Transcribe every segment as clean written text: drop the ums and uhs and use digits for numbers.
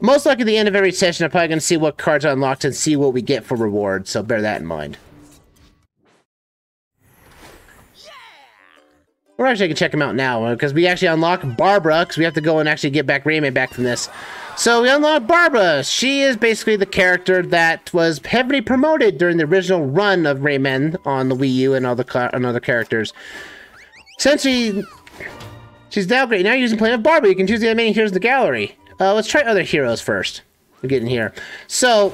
Most likely at the end of every session, I'm probably going to see what cards are unlocked and see what we get for rewards, so bear that in mind. Yeah! We're actually going to check them out now, because we actually unlock Barbara, because we have to go and actually get back Rayman back from this. So we unlock Barbara! She is basically the character that was heavily promoted during the original run of Rayman on the Wii U and other characters. Essentially, she's now great. Now you're using Planet Barbara. You can choose the enemy, and here's the gallery. Let's try other heroes first. We're getting here. So,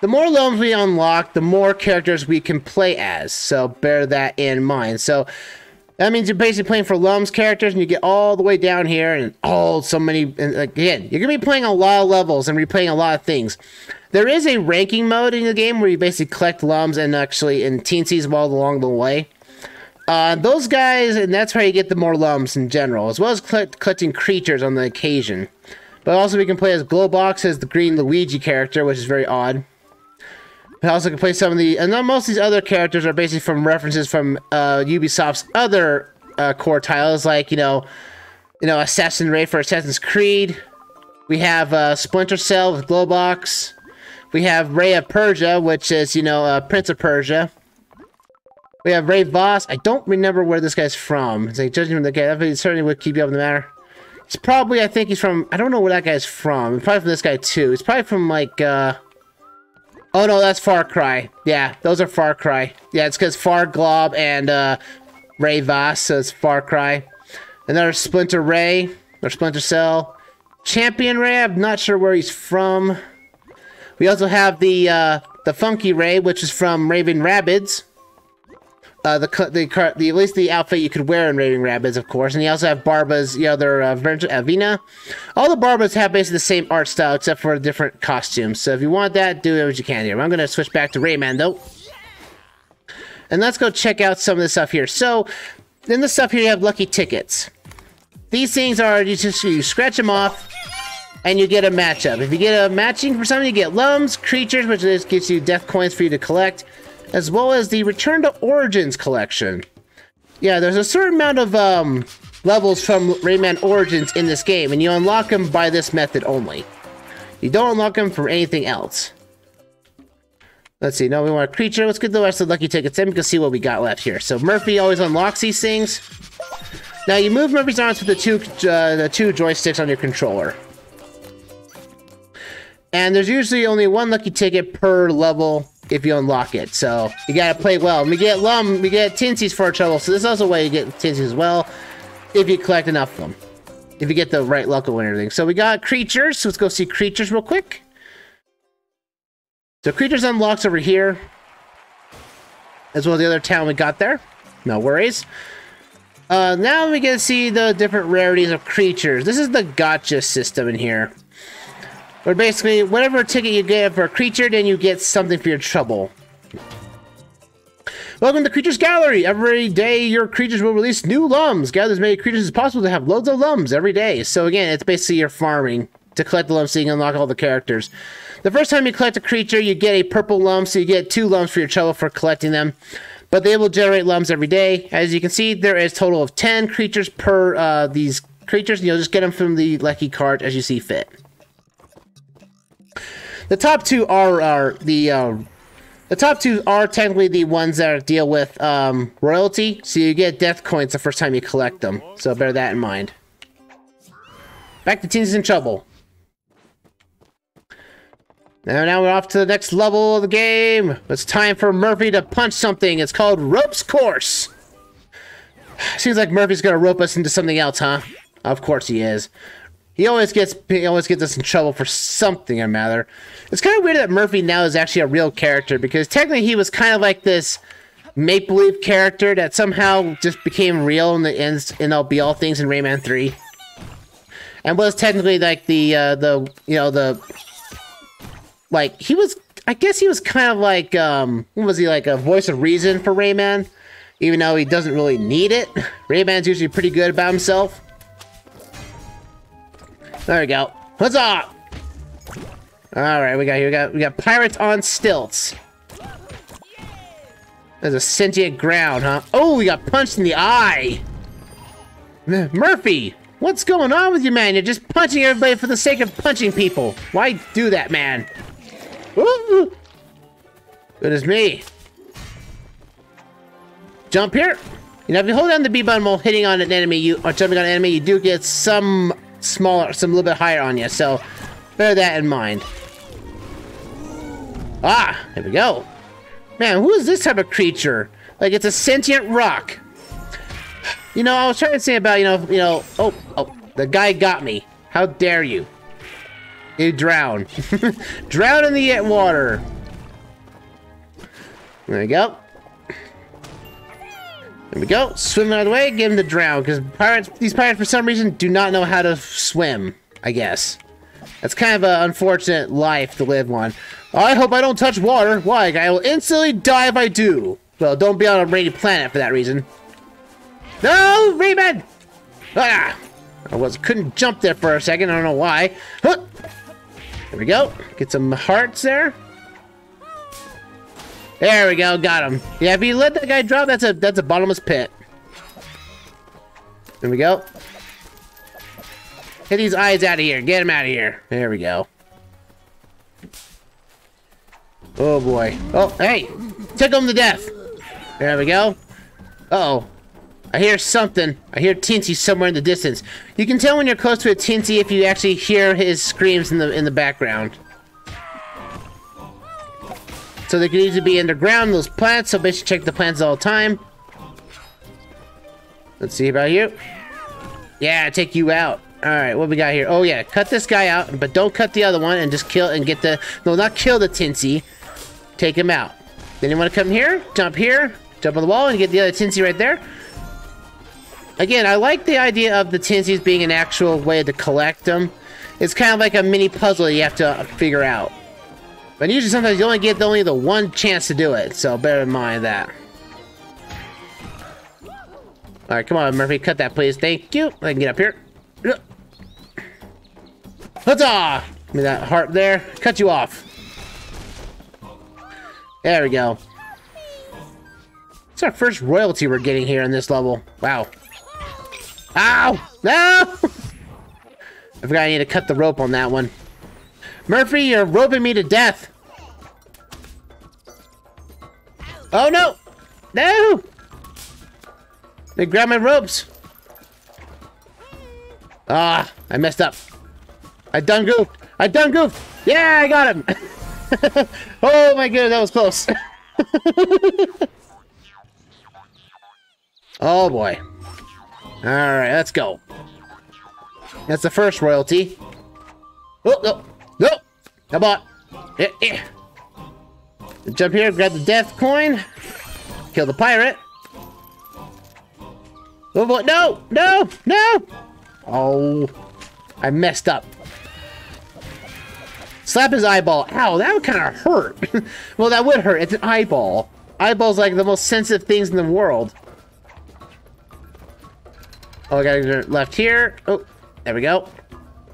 the more loans we unlock, the more characters we can play as. So, bear that in mind. So, that means you're basically playing for loans characters, and you get all the way down here, and so many. And again, you're going to be playing a lot of levels and replaying a lot of things. There is a ranking mode in the game where you basically collect loans and actually in teensies all along the way. Those guys, and that's how you get the more lumps in general, as well as collecting creatures on the occasion. But also we can play as Globox, as the green Luigi character, which is very odd. We also can play some of the, and most of these other characters are basically from references from Ubisoft's other core titles, like, you know, Assassin's Ray for Assassin's Creed. We have Splinter Cell with Globox. We have Ray of Persia, which is, Prince of Persia. We have Ray Voss. I don't remember where this guy's from. It's like judging from the guy, that certainly would keep you up in the matter. It's probably, I think he's from, I don't know where that guy's from. It's probably from this guy too. It's probably from like, oh no, that's Far Cry. Yeah, those are Far Cry. Yeah, it's because Far Glob and Ray Voss, so it's Far Cry. And there's Splinter Ray, or Splinter Cell. Champion Ray, I'm not sure where he's from. We also have the Funky Ray, which is from Raving Rabbids. At least the outfit you could wear in Raving Rabbids, of course. And you also have Barbara's, Avena. All the Barbaras have basically the same art style, except for different costumes. So if you want that, do what you can here. I'm going to switch back to Rayman, though. And let's go check out some of this stuff here. So, in this stuff here, you have lucky tickets. These things are, you scratch them off, and you get a matchup. If you get a matching for something, you get lumps, creatures, which gives you death coins for you to collect, as well as the Return to Origins collection. Yeah, there's a certain amount of levels from Rayman Origins in this game, and you unlock them by this method only. You don't unlock them from anything else. Let's see, now we want a creature. Let's get the rest of the lucky tickets in, we can see what we got left here. So Murphy always unlocks these things. Now you move Murphy's arms with the two joysticks on your controller. And there's usually only one lucky ticket per level if you unlock it, so you gotta play well. And we get Tinsies for our trouble, so this is also a way you get Tinsies as well, if you collect enough of them. If you get the right local and everything. So we got creatures, so let's go see creatures real quick. So creatures unlocks over here, as well as the other town we got there, no worries. Now we get to see the different rarities of creatures. This is the gotcha system in here. Or basically, whatever ticket you get for a creature, then you get something for your trouble. Welcome to Creatures Gallery! Every day your creatures will release new lums. Gather as many creatures as possible to have loads of lums every day. So again, it's basically your farming to collect the lums so you can unlock all the characters. The first time you collect a creature, you get a purple lum, so you get 2 lums for your trouble for collecting them. But they will generate lums every day. As you can see, there is a total of 10 creatures per these creatures, and you'll just get them from the lucky card as you see fit. The top two are technically the ones that deal with royalty, so you get death coins the first time you collect them. So bear that in mind. Back to Teens in Trouble. Now we're off to the next level of the game. It's time for Murphy to punch something. It's called Rope's Course. Seems like Murphy's gonna rope us into something else, huh? Of course he is. He always gets us in trouble for something or another. It's kind of weird that Murphy now is actually a real character, because technically he was kind of like this make-believe character that somehow just became real in the end-all-be-all things in Rayman 3, and was technically like I guess he was kind of like a voice of reason for Rayman, even though he doesn't really need it. Rayman's usually pretty good about himself. There we go. Huzzah! All right, we got here. We got pirates on stilts. There's a sentient ground, huh? Oh, we got punched in the eye! Murphy! What's going on with you, man? You're just punching everybody for the sake of punching people. Why do that, man? Ooh. Goodness me. Jump here. You know, if you hold down the B button while hitting on an enemy, or jumping on an enemy, you do get some smaller, some little bit higher on you. So bear that in mind. Ah, here we go. Man, who is this type of creature? Like, it's a sentient rock. You know, I was trying to say about, you know, oh, the guy got me. How dare you? You drown. Drown in the water. There we go. There we go. Swim out of the way, give him the drown. Because these pirates, for some reason, do not know how to swim, I guess. That's kind of an unfortunate life to live on. I hope I don't touch water. Why? I will instantly die if I do. Well, don't be on a rainy planet for that reason. No, Rayman! Ah! I couldn't jump there for a second. I don't know why. Huh. There we go. Get some hearts there. There we go. Got him. Yeah, if you let that guy drop, that's a bottomless pit. There we go. Get these eyes out of here. Get him out of here. There we go. Oh boy. Oh, hey! Took him to death. There we go. Uh-oh. I hear something. I hear Teensy somewhere in the distance. You can tell when you're close to a Teensy if you actually hear his screams in the background. So they could easily be underground, those plants, so basically check the plants all the time. Let's see about you. Yeah, take you out. Alright, what we got here? Oh yeah, cut this guy out, but don't cut the other one and just kill and get the... No, not kill the Teensy. Take him out. Then you want to come here, jump on the wall and get the other Teensy right there. Again, I like the idea of the Teensies being an actual way to collect them. It's kind of like a mini puzzle you have to figure out. But usually sometimes you only get the one chance to do it, so bear in mind that. Alright, come on, Murphy, cut that, please. Thank you. I can get up here. Huzzah! Give me that heart there. Cut you off. There we go. It's our first royalty we're getting here in this level. Wow. Ow! No! I forgot I need to cut the rope on that one. Murphy, you're roping me to death! Oh no! No! They grabbed my ropes! Ah, I messed up. I done goofed! Yeah, I got him! Oh my goodness, that was close. Oh boy. Alright, let's go. That's the first royalty. Oh, no. No. Come on. Yeah, yeah. Jump here, grab the death coin. Kill the pirate. Oh, boy. No. No. No. Oh. I messed up. Slap his eyeball. Ow, that would kind of hurt. Well, that would hurt. It's an eyeball. Eyeball's like the most sensitive things in the world. Oh, I gotta go left here. Oh, there we go.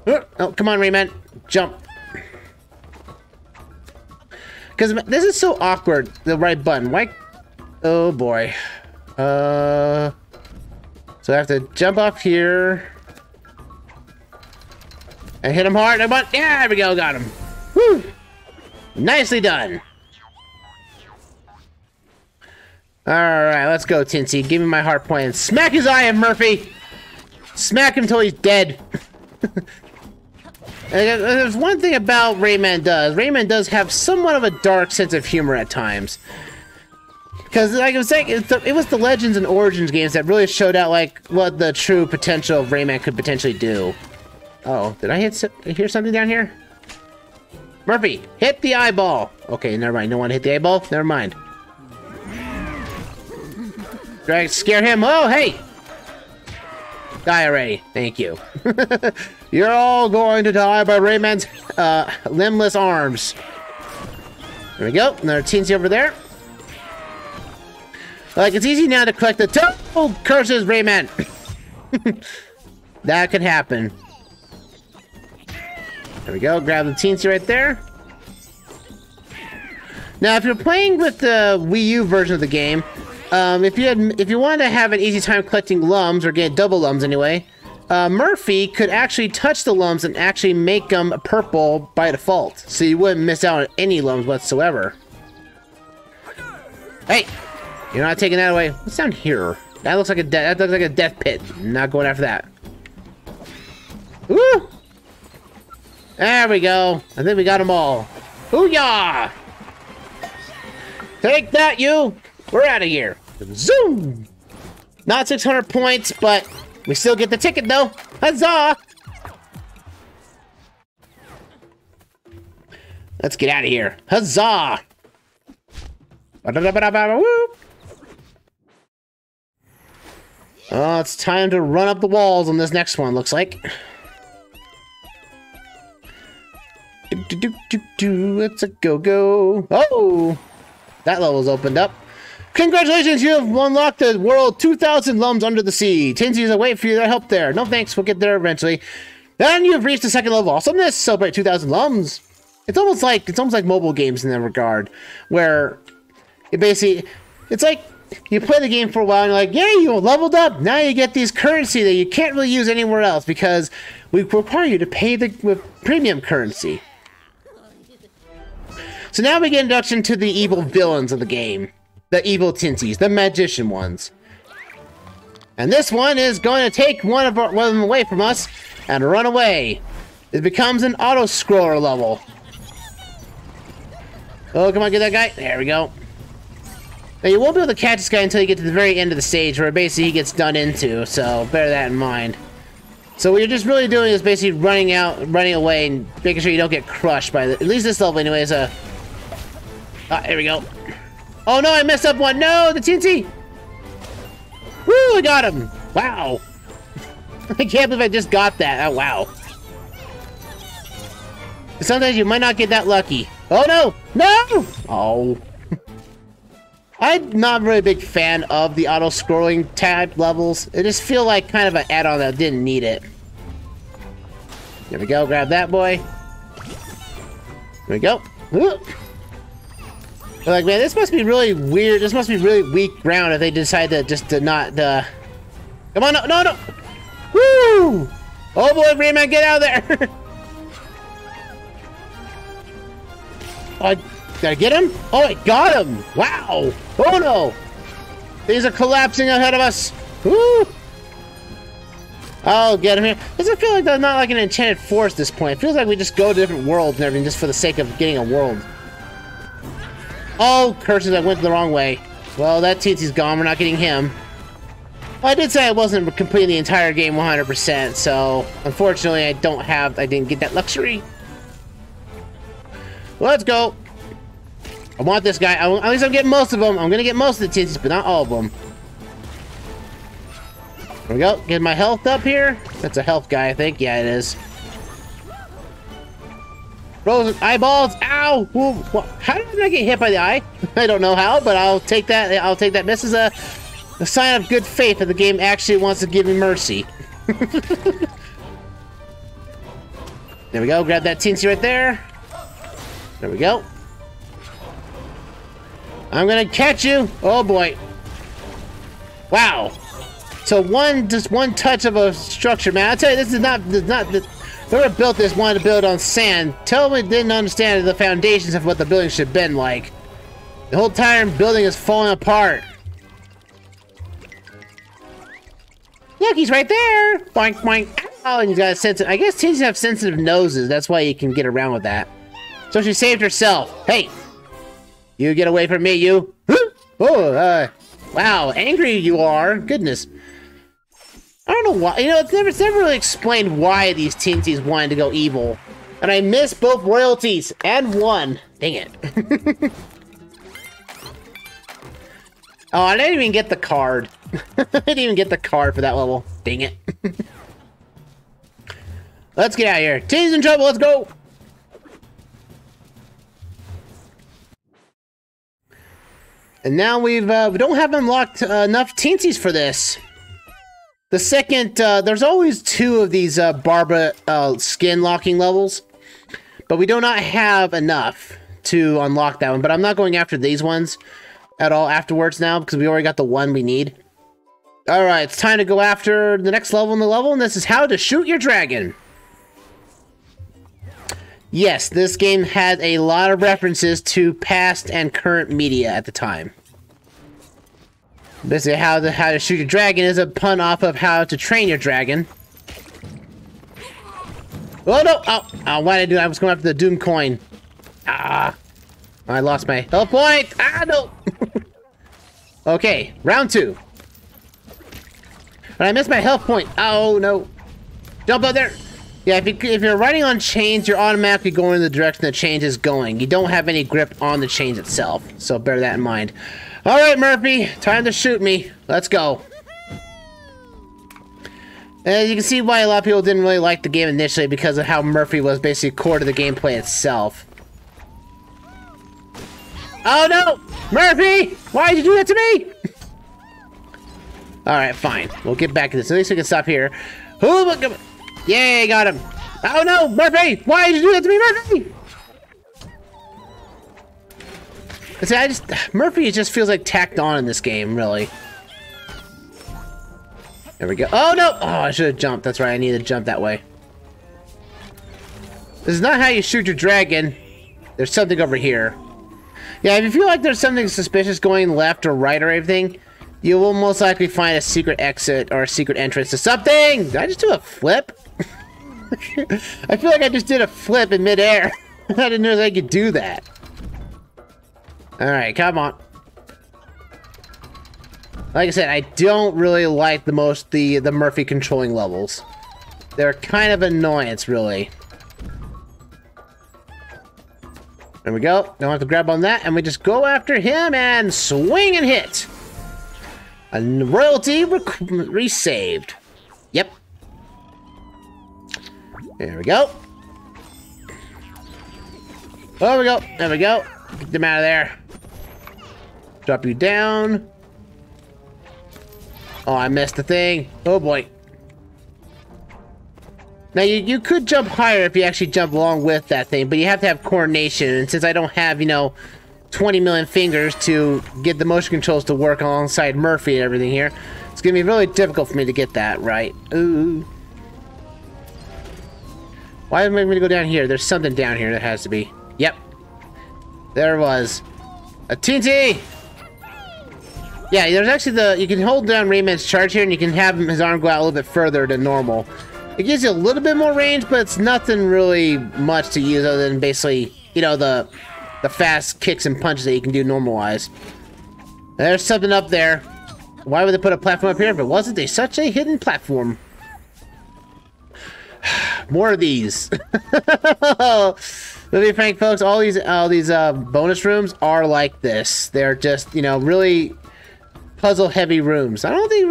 Oh, come on, Rayman. Jump. Because this is so awkward, the right button. Why? Oh, boy. So I have to jump off here. And hit him hard. Yeah, there we go. Got him. Woo! Nicely done. Alright, let's go, Teensy. Give me my heart point and smack his eye at Murphy. Smack him until he's dead. There's one thing about Rayman does. Rayman does have somewhat of a dark sense of humor at times. Because, like I was saying, it was the Legends and Origins games that really showed out, like, what the true potential of Rayman could potentially do. Uh-oh, did I hear something down here? Murphy, hit the eyeball. Okay, never mind. No one hit the eyeball? Never mind. Drag, scare him. Oh, hey! Die already. Thank you. You're all going to die by Rayman's limbless arms. There we go. Another Teensy over there. Like, it's easy now to collect the top. Oh, curses, Rayman. That could happen. There we go. Grab the Teensy right there. Now, if you're playing with the Wii U version of the game, if you wanted to have an easy time collecting lums, or get double lums anyway, Murphy could actually touch the lums and actually make them purple by default, so you wouldn't miss out on any lums whatsoever. Hey, you're not taking that away. What's down here? That looks like a death pit. Not going after that. Woo! There we go. I think we got them all. Booyah! Take that, you! We're out of here. Zoom! Not 600 points, but we still get the ticket, though. Huzzah! Let's get out of here. Huzzah! Oh, it's time to run up the walls on this next one, looks like. It's a go-go. Oh! That level's opened up. Congratulations, you have unlocked the world 2,000 lums under the sea. Tinsies await for your help there. No thanks, we'll get there eventually. Then you have reached the second level of awesomeness. Celebrate 2,000 lums. It's almost like mobile games in that regard, where it basically, it's like you play the game for a while and you're like, yeah, you leveled up. Now you get these currency that you can't really use anywhere else because we require you to pay with premium currency. So now we get introduction to the evil villains of the game. The evil Tinsies, the magician ones. And this one is going to take one of them away from us and run away. It becomes an auto-scroller level. Oh, come on, get that guy. There we go. Now, you won't be able to catch this guy until you get to the very end of the stage, where basically he gets done into, so bear that in mind. So what you're just really doing is basically running away, and making sure you don't get crushed by at least this level anyway, is a... Ah, here we go. Oh no, I messed up one. No, the TNT! Woo, I got him! Wow. I can't believe I just got that. Oh, wow. Sometimes you might not get that lucky. Oh no! No! Oh. I'm not really a big fan of the auto-scrolling type levels. I just feel like kind of an add-on that didn't need it. There we go, grab that boy. There we go. Woo. Like, man, this must be really weird. This must be really weak ground if they decide to just Come on, no, no, no! Woo! Oh boy, Rayman, get out of there! Oh, did I get him? Oh, I got him! Wow! Oh no! These are collapsing ahead of us! Woo! I'll get him here. Doesn't feel like they're not like an enchanted forest at this point. It feels like we just go to different worlds and everything just for the sake of getting a world. Oh, curses, I went the wrong way. Well, that Tinsi's gone, we're not getting him. Well, I did say I wasn't completing the entire game 100%, so unfortunately I didn't get that luxury. Well, let's go. I want this guy, at least I'm getting most of them. I'm gonna get most of the Tinsies, but not all of them. There we go, get my health up here. That's a health guy, I think, yeah it is. Frozen eyeballs! Ow! Whoa. How did I get hit by the eye? I don't know how, but I'll take that. I'll take that. This is a sign of good faith that the game actually wants to give me mercy. There we go. Grab that Tinsie right there. There we go. I'm gonna catch you. Oh boy! Wow! So just one touch of a structure, man. I tell you, this is not. Whoever built this wanted to build on sand. Tell me, didn't understand the foundations of what the building should have been like. The whole entire building is falling apart. Look, he's right there. Boink, boink. Oh, and he's got a sensitive. I guess Tinsies have sensitive noses. That's why you can get around with that. So she saved herself. Hey, you get away from me, you. Oh, wow, angry you are. Goodness. I don't know why, you know, it's never really explained why these Tinsies wanted to go evil. And I missed both royalties and one. Dang it. Oh, I didn't even get the card. I didn't even get the card for that level. Dang it. Let's get out of here. Tinsies in trouble, let's go! And now we don't have unlocked enough Tinsies for this. The second, there's always two of these Barbara skin locking levels, but we do not have enough to unlock that one, but I'm not going after these ones at all afterwards now, because we already got the one we need. Alright, it's time to go after the next level in the level, and this is how to shoot your dragon. Yes, this game had a lot of references to past and current media at the time. Basically, how to shoot your dragon is a pun off of how to train your dragon. Oh no! Oh, why did I do that? I was going after the Doom coin. Ah! I lost my health point! Ah, no! Okay, round two. But I missed my health point. Oh, no. Jump out there! Yeah, if you're riding on chains, you're automatically going in the direction the chains is going. You don't have any grip on the chains itself, so bear that in mind. Alright, Murphy, time to shoot me. Let's go. And you can see why a lot of people didn't really like the game initially, because of how Murphy was basically core to the gameplay itself. Oh no! Murphy! Why did you do that to me? Alright, fine. We'll get back to this. At least we can stop here. Ooh, yay, got him! Oh no, Murphy! Why did you do that to me, Murphy? See, Murphy just feels like tacked on in this game, really. There we go. Oh no! Oh, I should have jumped. That's right, I need to jump that way. This is not how you shoot your dragon. There's something over here. Yeah, if you feel like there's something suspicious going left or right or everything, you will most likely find a secret exit or a secret entrance to something! Did I just do a flip? I feel like I just did a flip in midair. I didn't know that I could do that. Alright, come on. Like I said, I don't really like the Murphy controlling levels. They're kind of annoyance, really. There we go. Don't have to grab on that, and we just go after him and swing and hit. And royalty resaved. Yep. There we go. There we go. There we go. Get them out of there. Drop you down. Oh, I missed the thing. Oh boy. Now you could jump higher if you actually jump along with that thing, but you have to have coordination, and since I don't have, you know, 20 million fingers to get the motion controls to work alongside Murphy and everything here, it's gonna be really difficult for me to get that right. Ooh. Why did it make me go down here? There's something down here that has to be. Yep. There was a TNT! Yeah, there's actually you can hold down Rayman's charge here and you can have his arm go out a little bit further than normal. It gives you a little bit more range, but it's nothing really much to use other than basically, you know, the fast kicks and punches that you can do normalize. There's something up there. Why would they put a platform up here if it wasn't such a hidden platform? More of these. To be frank, folks, all these bonus rooms are like this. They're just, you know, really puzzle-heavy rooms. I don't think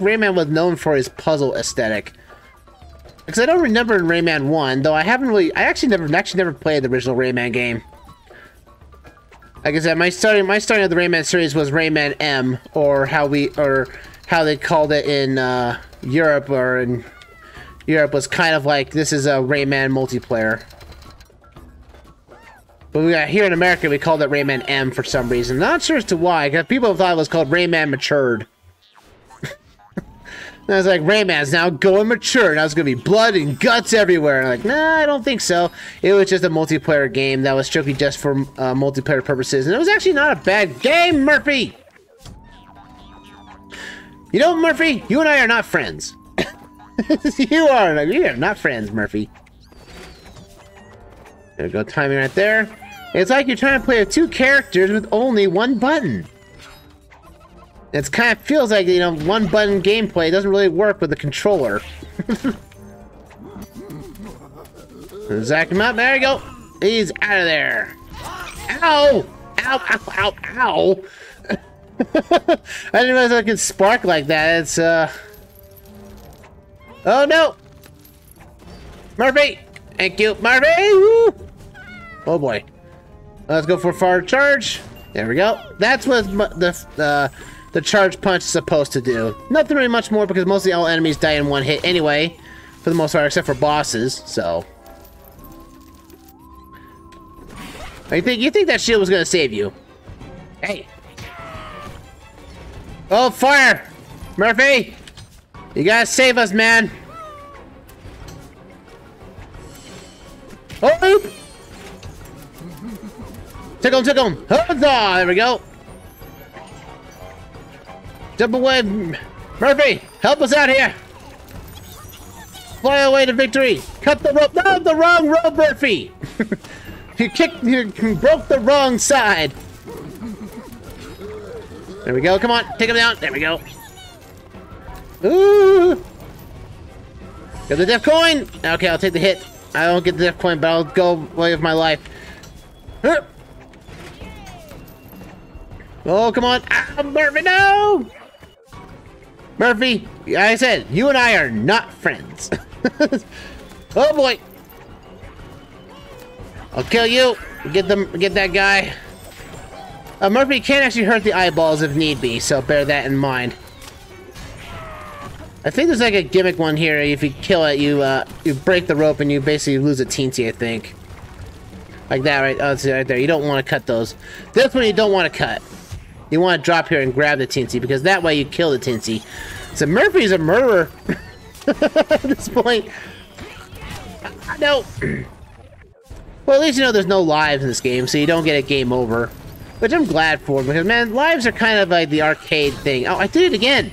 Rayman was known for his puzzle aesthetic. Because I don't remember in Rayman 1, though I actually never played the original Rayman game. Like I said, my starting of the Rayman series was Rayman M, or how they called it in Europe, or in Europe was kind of like, this is a Rayman multiplayer. But we got here in America, we called it Rayman M for some reason. Not sure as to why, because people thought it was called Rayman Matured. And I was like, Rayman's now going mature. Now it's going to be blood and guts everywhere. And I'm like, nah, I don't think so. It was just a multiplayer game that was strictly just for multiplayer purposes. And it was actually not a bad game, Murphy! You know, Murphy, you and I are not friends. We are not friends, Murphy. There we go, timing right there. It's like you're trying to play with two characters with only one button. It kind of feels like, you know, one button gameplay doesn't really work with the controller. Zack him up, there you go. He's out of there. Ow! Ow, ow, ow, ow! I didn't realize I could spark like that. It's, oh no! Murphy! Thank you, Murphy! Woo! Oh boy. Let's go for a far charge. There we go. That's what the charge punch is supposed to do. Nothing really much more, because mostly all enemies die in one hit anyway, for the most part, except for bosses, so. You think that shield was gonna save you? Hey! Oh, fire! Murphy! You gotta save us, man! Oh! Oop. Tickle him, tickle him! Huzzah! There we go! Jump away, Murphy! Help us out here! Fly away to victory! Cut the rope! No, the wrong rope, Murphy! You broke the wrong side! There we go, come on, take him down! There we go! Ooh! Got the death coin! Okay, I'll take the hit. I don't get the death coin, but I'll go away with my life. Oh, come on! Ah, Murphy, no! Murphy, like I said, you and I are not friends. Oh boy! I'll kill you! Get that guy. Murphy can actually hurt the eyeballs if need be, so bear that in mind. I think there's like a gimmick one here. If you kill it, you break the rope and you basically lose a teensy, I think. Like that, right? Oh, it's right there. You don't want to cut those. This one you don't want to cut. You want to drop here and grab the teensy, because that way you kill the teensy. So Murphy's a murderer at this point. No. Well, at least you know there's no lives in this game, so you don't get a game over. Which I'm glad for, because, man, lives are kind of like the arcade thing. Oh, I did it again!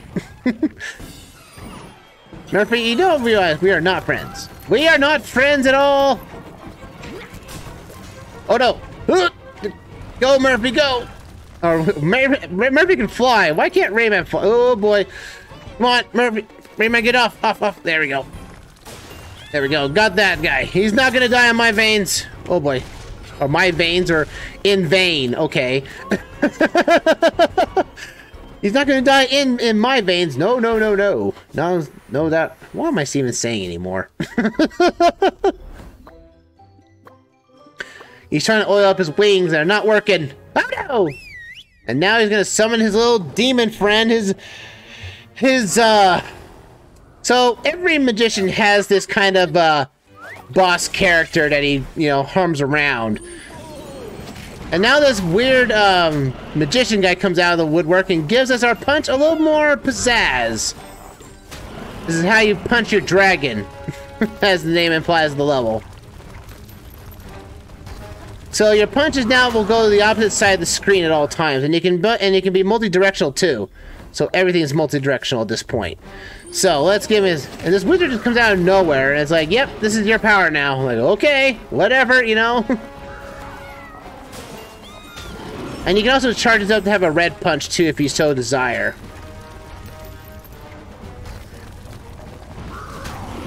Murphy, you don't realize we are not friends. We are not friends at all! Oh, no! Go, Murphy, go! Oh, Murphy can fly. Why can't Rayman fly? Oh, boy. Come on, Murphy. Rayman, get off. Off, off. There we go. There we go. Got that guy. He's not gonna die on my veins. Oh, boy. Or my veins are in vain. Okay. He's not gonna die in my veins. No, no, no, no. No, no, that. What am I even saying anymore? He's trying to oil up his wings. They're not working. Oh, no! And now he's gonna summon his little demon friend. So every magician has this kind of, boss character that he, you know, harms around. And now this weird, magician guy comes out of the woodwork and gives us our punch a little more pizzazz. This is how you punch your dragon, as the name implies of the level. So your punches now will go to the opposite side of the screen at all times, and it can be multi-directional too. So everything is multi-directional at this point. So let's give his, and this wizard just comes out of nowhere, and it's like, yep, this is your power now. I'm like, okay, whatever, you know. And you can also charge this up to have a red punch too, if you so desire.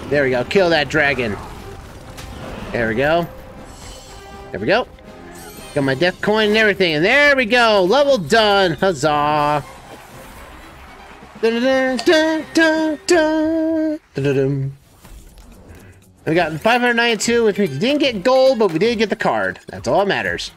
There we go. Kill that dragon. There we go. There we go. Got my death coin and everything, and there we go. Level done. Huzzah. We got 592, which means we didn't get gold, but we did get the card. That's all that matters.